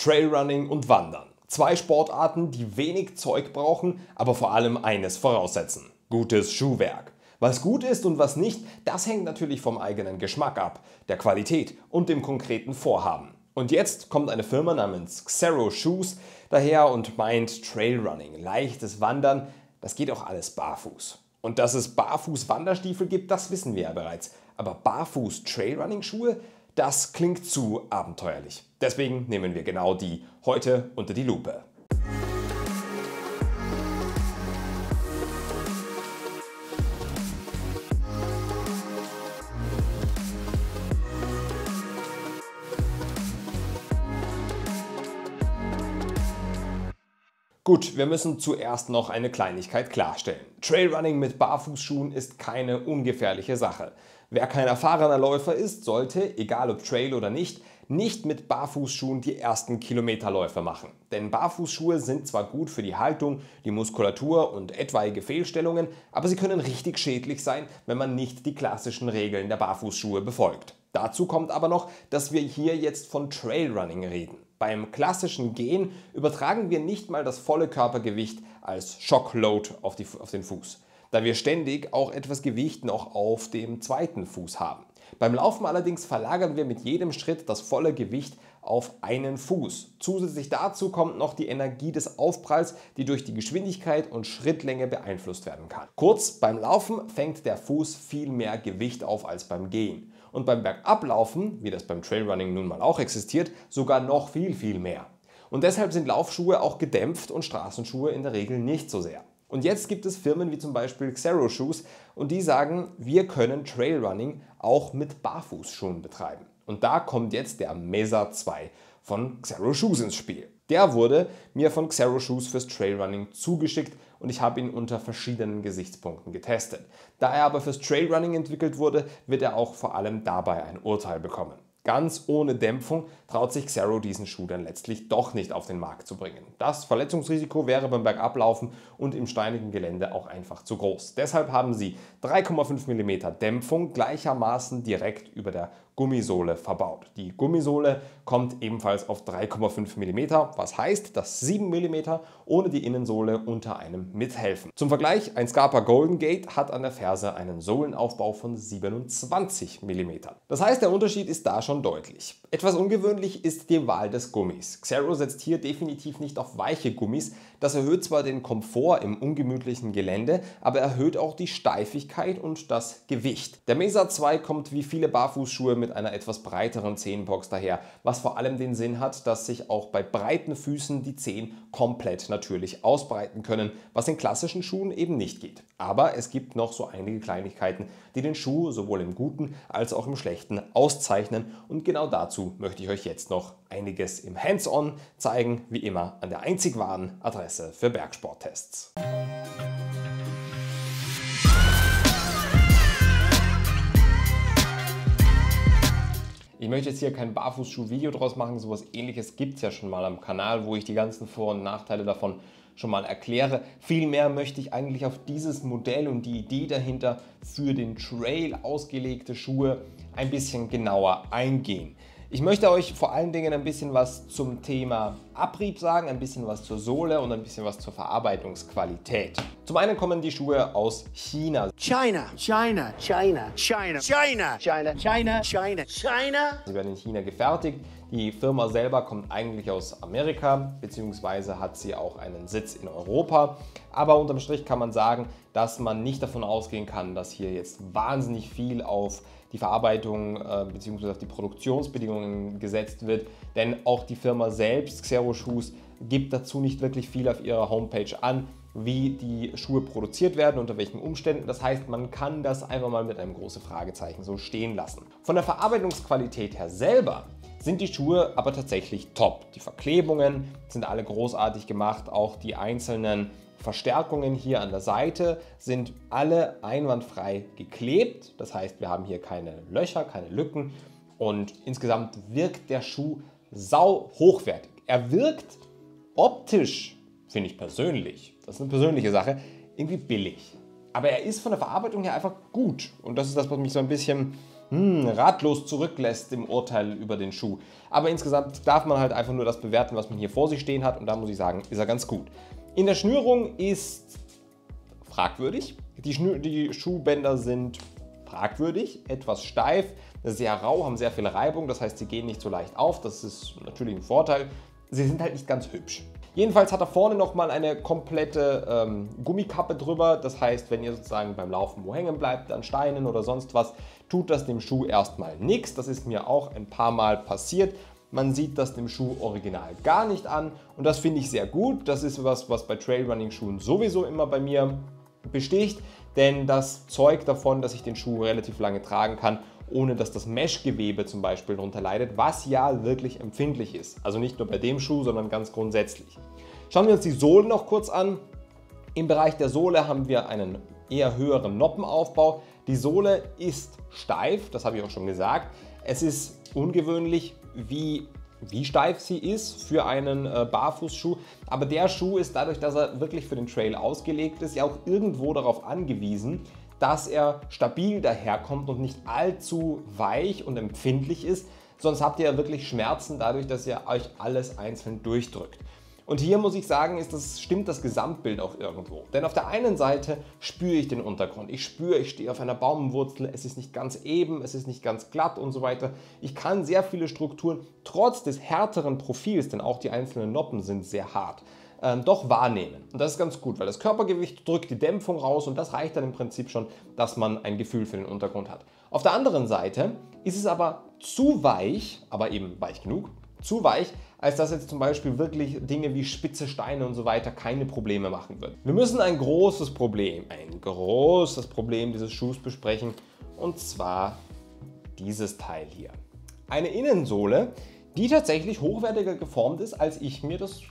Trailrunning und Wandern. Zwei Sportarten, die wenig Zeug brauchen, aber vor allem eines voraussetzen: gutes Schuhwerk. Was gut ist und was nicht, das hängt natürlich vom eigenen Geschmack ab, der Qualität und dem konkreten Vorhaben. Und jetzt kommt eine Firma namens Xero Shoes daher und meint, Trailrunning, leichtes Wandern, das geht auch alles barfuß. Und dass es Barfuß-Wanderstiefel gibt, das wissen wir ja bereits. Aber Barfuß-Trailrunning-Schuhe, das klingt zu abenteuerlich. Deswegen nehmen wir genau die heute unter die Lupe. Gut, wir müssen zuerst noch eine Kleinigkeit klarstellen. Trailrunning mit Barfußschuhen ist keine ungefährliche Sache. Wer kein erfahrener Läufer ist, sollte, egal ob Trail oder nicht, nicht mit Barfußschuhen die ersten Kilometerläufe machen. Denn Barfußschuhe sind zwar gut für die Haltung, die Muskulatur und etwaige Fehlstellungen, aber sie können richtig schädlich sein, wenn man nicht die klassischen Regeln der Barfußschuhe befolgt. Dazu kommt aber noch, dass wir hier jetzt von Trailrunning reden. Beim klassischen Gehen übertragen wir nicht mal das volle Körpergewicht als Shockload auf den Fuß, da wir ständig auch etwas Gewicht noch auf dem zweiten Fuß haben. Beim Laufen allerdings verlagern wir mit jedem Schritt das volle Gewicht auf einen Fuß. Zusätzlich dazu kommt noch die Energie des Aufpralls, die durch die Geschwindigkeit und Schrittlänge beeinflusst werden kann. Kurz, beim Laufen fängt der Fuß viel mehr Gewicht auf als beim Gehen. Und beim Bergablaufen, wie das beim Trailrunning nun mal auch existiert, sogar noch viel mehr. Und deshalb sind Laufschuhe auch gedämpft und Straßenschuhe in der Regel nicht so sehr. Und jetzt gibt es Firmen wie zum Beispiel Xero Shoes und die sagen, wir können Trailrunning auch mit Barfußschuhen betreiben. Und da kommt jetzt der Mesa 2 von Xero Shoes ins Spiel. Der wurde mir von Xero Shoes fürs Trailrunning zugeschickt und ich habe ihn unter verschiedenen Gesichtspunkten getestet. Da er aber fürs Trailrunning entwickelt wurde, wird er auch vor allem dabei ein Urteil bekommen. Ganz ohne Dämpfung traut sich Xero diesen Schuh dann letztlich doch nicht auf den Markt zu bringen. Das Verletzungsrisiko wäre beim Bergablaufen und im steinigen Gelände auch einfach zu groß. Deshalb haben sie 3,5 mm Dämpfung gleichermaßen direkt über der Gummisohle verbaut. Die Gummisohle kommt ebenfalls auf 3,5 mm, was heißt, dass 7 mm ohne die Innensohle unter einem mithelfen. Zum Vergleich, ein Scarpa Golden Gate hat an der Ferse einen Sohlenaufbau von 27 mm. Das heißt, der Unterschied ist da schon deutlich. Etwas ungewöhnlich ist die Wahl des Gummis. Xero setzt hier definitiv nicht auf weiche Gummis. Das erhöht zwar den Komfort im ungemütlichen Gelände, aber erhöht auch die Steifigkeit und das Gewicht. Der Mesa 2 kommt wie viele Barfußschuhe mit einer etwas breiteren Zehenbox daher, was vor allem den Sinn hat, dass sich auch bei breiten Füßen die Zehen komplett natürlich ausbreiten können, was in klassischen Schuhen eben nicht geht. Aber es gibt noch so einige Kleinigkeiten, die den Schuh sowohl im Guten als auch im Schlechten auszeichnen und genau dazu möchte ich euch jetzt noch einiges im Hands-on zeigen, wie immer an der einzig wahren Adresse für Bergsporttests. Ich möchte jetzt hier kein Barfußschuh-Video draus machen, sowas Ähnliches gibt es ja schon mal am Kanal, wo ich die ganzen Vor- und Nachteile davon schon mal erkläre. Vielmehr möchte ich eigentlich auf dieses Modell und die Idee dahinter für den Trail ausgelegte Schuhe ein bisschen genauer eingehen. Ich möchte euch vor allen Dingen ein bisschen was zum Thema Abrieb sagen, ein bisschen was zur Sohle und ein bisschen was zur Verarbeitungsqualität. Zum einen kommen die Schuhe aus China. China. Sie werden in China gefertigt. Die Firma selber kommt eigentlich aus Amerika, beziehungsweise hat sie auch einen Sitz in Europa. Aber unterm Strich kann man sagen, dass man nicht davon ausgehen kann, dass hier jetzt wahnsinnig viel auf die Verarbeitung bzw. auf die Produktionsbedingungen gesetzt wird, denn auch die Firma selbst, Xero Shoes, gibt dazu nicht wirklich viel auf ihrer Homepage an, wie die Schuhe produziert werden, unter welchen Umständen. Das heißt, man kann das einfach mal mit einem großen Fragezeichen so stehen lassen. Von der Verarbeitungsqualität her selber sind die Schuhe aber tatsächlich top. Die Verklebungen sind alle großartig gemacht, auch die einzelnen Verstärkungen hier an der Seite sind alle einwandfrei geklebt. Das heißt, wir haben hier keine Löcher, keine Lücken und insgesamt wirkt der Schuh sau hochwertig. Er wirkt optisch, finde ich persönlich, das ist eine persönliche Sache, irgendwie billig. Aber er ist von der Verarbeitung her einfach gut und das ist das, was mich so ein bisschen ratlos zurücklässt im Urteil über den Schuh. Aber insgesamt darf man halt einfach nur das bewerten, was man hier vor sich stehen hat, und da muss ich sagen, ist er ganz gut. In der Schnürung ist fragwürdig. Die Schuhbänder sind fragwürdig, etwas steif, sehr rau, haben sehr viel Reibung, das heißt, sie gehen nicht so leicht auf, das ist natürlich ein Vorteil. Sie sind halt nicht ganz hübsch. Jedenfalls hat er vorne nochmal eine komplette Gummikappe drüber. Das heißt, wenn ihr sozusagen beim Laufen wo hängen bleibt, an Steinen oder sonst was, tut das dem Schuh erstmal nichts. Das ist mir auch ein paar Mal passiert. Man sieht das dem Schuh original gar nicht an und das finde ich sehr gut. Das ist was, was bei Trailrunning-Schuhen sowieso immer bei mir besticht, denn das zeugt davon, dass ich den Schuh relativ lange tragen kann, ohne dass das Meshgewebe zum Beispiel darunter leidet, was ja wirklich empfindlich ist. Also nicht nur bei dem Schuh, sondern ganz grundsätzlich. Schauen wir uns die Sohlen noch kurz an. Im Bereich der Sohle haben wir einen eher höheren Noppenaufbau. Die Sohle ist steif, das habe ich auch schon gesagt. Es ist ungewöhnlich, wie steif sie ist für einen Barfußschuh, aber der Schuh ist dadurch, dass er wirklich für den Trail ausgelegt ist, ja auch irgendwo darauf angewiesen, dass er stabil daherkommt und nicht allzu weich und empfindlich ist, sonst habt ihr ja wirklich Schmerzen dadurch, dass ihr euch alles einzeln durchdrückt. Und hier muss ich sagen, stimmt das Gesamtbild auch irgendwo. Denn auf der einen Seite spüre ich den Untergrund. Ich spüre, ich stehe auf einer Baumwurzel, es ist nicht ganz eben, es ist nicht ganz glatt und so weiter. Ich kann sehr viele Strukturen, trotz des härteren Profils, denn auch die einzelnen Noppen sind sehr hart, doch wahrnehmen. Und das ist ganz gut, weil das Körpergewicht drückt die Dämpfung raus und das reicht dann im Prinzip schon, dass man ein Gefühl für den Untergrund hat. Auf der anderen Seite ist es aber zu weich, aber eben weich genug, zu weich, als dass jetzt zum Beispiel wirklich Dinge wie spitze Steine und so weiter keine Probleme machen würden. Wir müssen ein großes Problem dieses Schuhs besprechen, und zwar dieses Teil hier. Eine Innensohle, die tatsächlich hochwertiger geformt ist, als ich mir das,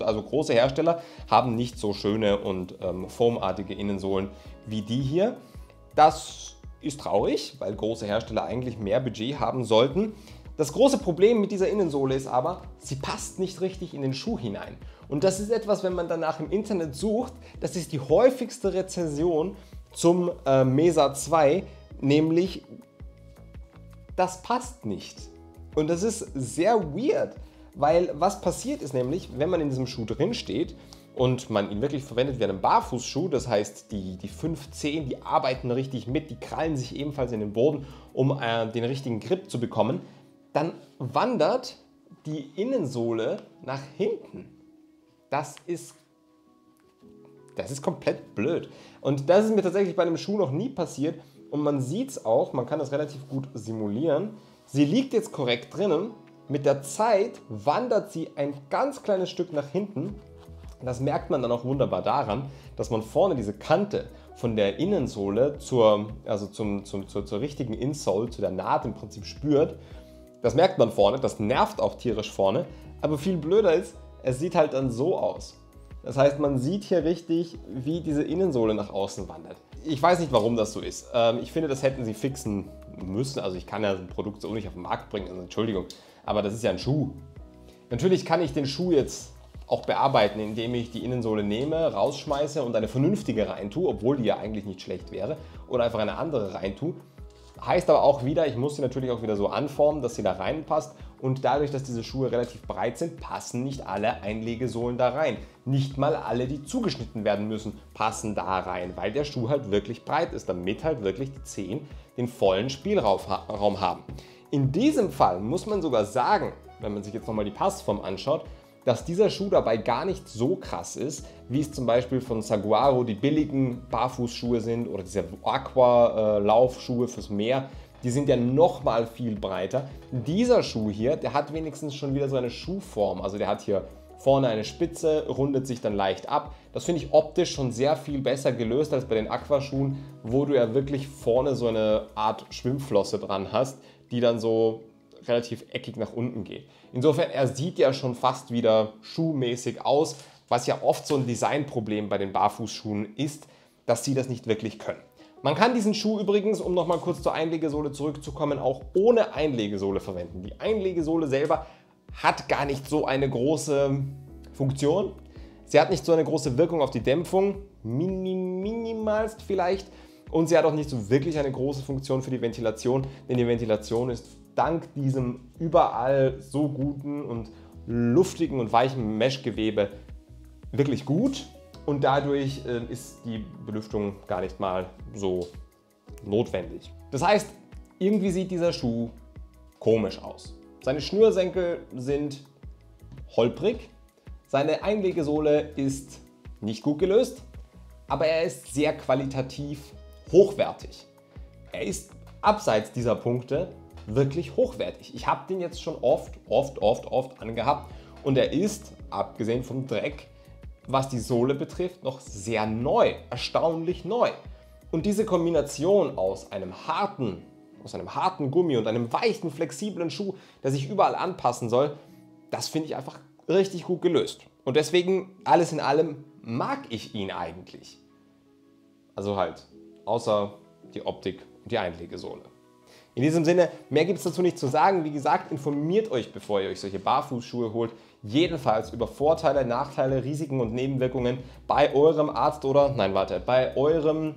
also große Hersteller haben nicht so schöne und foamartige Innensohlen wie die hier. Das ist traurig, weil große Hersteller eigentlich mehr Budget haben sollten. Das große Problem mit dieser Innensohle ist aber, sie passt nicht richtig in den Schuh hinein. Und das ist etwas, wenn man danach im Internet sucht, das ist die häufigste Rezension zum Mesa 2, nämlich, das passt nicht. Und das ist sehr weird, weil was passiert ist nämlich, wenn man in diesem Schuh drin steht und man ihn wirklich verwendet wie einen Barfußschuh, das heißt, die 5 Zehen, die arbeiten richtig mit, die krallen sich ebenfalls in den Boden, um den richtigen Grip zu bekommen, dann wandert die Innensohle nach hinten. Das ist komplett blöd. Und das ist mir tatsächlich bei einem Schuh noch nie passiert. Und man sieht es auch, man kann das relativ gut simulieren. Sie liegt jetzt korrekt drinnen. Mit der Zeit wandert sie ein ganz kleines Stück nach hinten. Das merkt man dann auch wunderbar daran, dass man vorne diese Kante von der Innensohle zur richtigen Insole, zu der Naht im Prinzip spürt. Das merkt man vorne, das nervt auch tierisch vorne, aber viel blöder ist, es sieht halt dann so aus. Das heißt, man sieht hier richtig, wie diese Innensohle nach außen wandert. Ich weiß nicht, warum das so ist. Ich finde, das hätten sie fixen müssen. Also ich kann ja ein Produkt so nicht auf den Markt bringen, also Entschuldigung, aber das ist ja ein Schuh. Natürlich kann ich den Schuh jetzt auch bearbeiten, indem ich die Innensohle nehme, rausschmeiße und eine vernünftige reintue, obwohl die ja eigentlich nicht schlecht wäre, oder einfach eine andere reintue. Heißt aber auch wieder, ich muss sie natürlich auch wieder so anformen, dass sie da reinpasst, und dadurch, dass diese Schuhe relativ breit sind, passen nicht alle Einlegesohlen da rein. Nicht mal alle, die zugeschnitten werden müssen, passen da rein, weil der Schuh halt wirklich breit ist, damit halt wirklich die Zehen den vollen Spielraum haben. In diesem Fall muss man sogar sagen, wenn man sich jetzt nochmal die Passform anschaut, dass dieser Schuh dabei gar nicht so krass ist, wie es zum Beispiel von Saguaro die billigen Barfußschuhe sind oder diese Aqua-Laufschuhe fürs Meer. Die sind ja nochmal viel breiter. Dieser Schuh hier, der hat wenigstens schon wieder so eine Schuhform. Also der hat hier vorne eine Spitze, rundet sich dann leicht ab. Das finde ich optisch schon sehr viel besser gelöst als bei den Aquaschuhen, wo du ja wirklich vorne so eine Art Schwimmflosse dran hast, die dann so relativ eckig nach unten geht. Insofern, er sieht ja schon fast wieder schuhmäßig aus, was ja oft so ein Designproblem bei den Barfußschuhen ist, dass sie das nicht wirklich können. Man kann diesen Schuh übrigens, um nochmal kurz zur Einlegesohle zurückzukommen, auch ohne Einlegesohle verwenden. Die Einlegesohle selber hat gar nicht so eine große Funktion. Sie hat nicht so eine große Wirkung auf die Dämpfung, minimalst vielleicht. Und sie hat auch nicht so wirklich eine große Funktion für die Ventilation, denn die Ventilation ist dank diesem überall so guten und luftigen und weichen Meshgewebe wirklich gut. Und dadurch ist die Belüftung gar nicht mal so notwendig. Das heißt, irgendwie sieht dieser Schuh komisch aus. Seine Schnürsenkel sind holprig, seine Einlegesohle ist nicht gut gelöst, aber er ist sehr qualitativ hochwertig. Er ist abseits dieser Punkte wirklich hochwertig. Ich habe den jetzt schon oft angehabt und er ist, abgesehen vom Dreck, was die Sohle betrifft, noch sehr neu, erstaunlich neu. Und diese Kombination aus einem harten Gummi und einem weichen, flexiblen Schuh, der sich überall anpassen soll, das finde ich einfach richtig gut gelöst. Und deswegen, alles in allem, mag ich ihn eigentlich. Also halt, außer die Optik und die Einlegesohle. In diesem Sinne, mehr gibt es dazu nicht zu sagen. Wie gesagt, informiert euch, bevor ihr euch solche Barfußschuhe holt, jedenfalls über Vorteile, Nachteile, Risiken und Nebenwirkungen bei eurem Arzt oder, nein, warte, bei eurem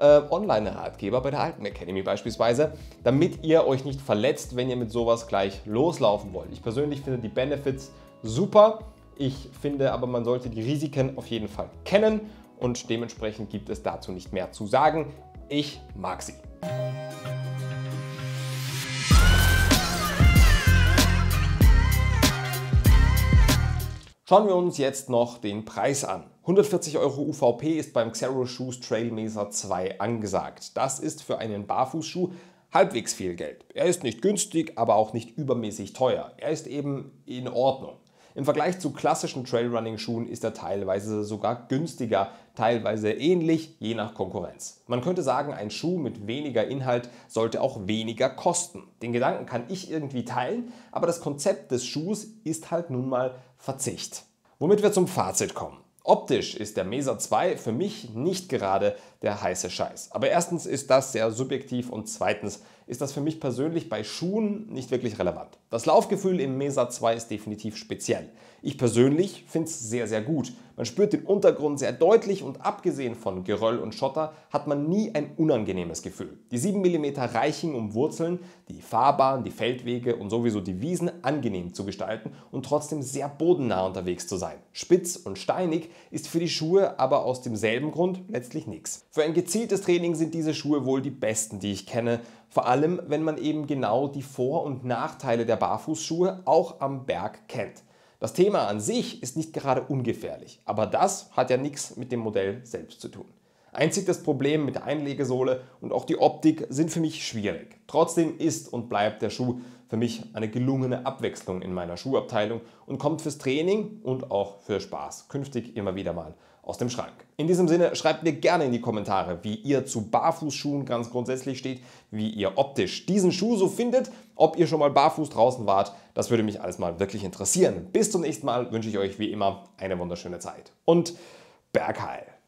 Online-Ratgeber, bei der AlpenAcademy beispielsweise, damit ihr euch nicht verletzt, wenn ihr mit sowas gleich loslaufen wollt. Ich persönlich finde die Benefits super. Ich finde aber, man sollte die Risiken auf jeden Fall kennen und dementsprechend gibt es dazu nicht mehr zu sagen. Ich mag sie. Schauen wir uns jetzt noch den Preis an. 140 Euro UVP ist beim Xero Shoes Trail Mesa 2 angesagt. Das ist für einen Barfußschuh halbwegs viel Geld. Er ist nicht günstig, aber auch nicht übermäßig teuer. Er ist eben in Ordnung. Im Vergleich zu klassischen Trailrunning-Schuhen ist er teilweise sogar günstiger, teilweise ähnlich, je nach Konkurrenz. Man könnte sagen, ein Schuh mit weniger Inhalt sollte auch weniger kosten. Den Gedanken kann ich irgendwie teilen, aber das Konzept des Schuhs ist halt nun mal Verzicht. Womit wir zum Fazit kommen. Optisch ist der Mesa 2 für mich nicht gerade der heiße Scheiß. Aber erstens ist das sehr subjektiv und zweitens ist das für mich persönlich bei Schuhen nicht wirklich relevant. Das Laufgefühl im Mesa 2 ist definitiv speziell. Ich persönlich finde es sehr, sehr gut. Man spürt den Untergrund sehr deutlich und abgesehen von Geröll und Schotter hat man nie ein unangenehmes Gefühl. Die 7 mm reichen, um Wurzeln, die Fahrbahn, die Feldwege und sowieso die Wiesen angenehm zu gestalten und trotzdem sehr bodennah unterwegs zu sein. Spitz und steinig ist für die Schuhe aber aus demselben Grund letztlich nichts. Für ein gezieltes Training sind diese Schuhe wohl die besten, die ich kenne. Vor allem, wenn man eben genau die Vor- und Nachteile der Barfußschuhe auch am Berg kennt. Das Thema an sich ist nicht gerade ungefährlich, aber das hat ja nichts mit dem Modell selbst zu tun. Einzig das Problem mit der Einlegesohle und auch die Optik sind für mich schwierig. Trotzdem ist und bleibt der Schuh für mich eine gelungene Abwechslung in meiner Schuhabteilung und kommt fürs Training und auch für Spaß künftig immer wieder mal aus dem Schrank. In diesem Sinne, schreibt mir gerne in die Kommentare, wie ihr zu Barfußschuhen ganz grundsätzlich steht, wie ihr optisch diesen Schuh so findet, ob ihr schon mal barfuß draußen wart. Das würde mich alles mal wirklich interessieren. Bis zum nächsten Mal wünsche ich euch wie immer eine wunderschöne Zeit und Bergheil!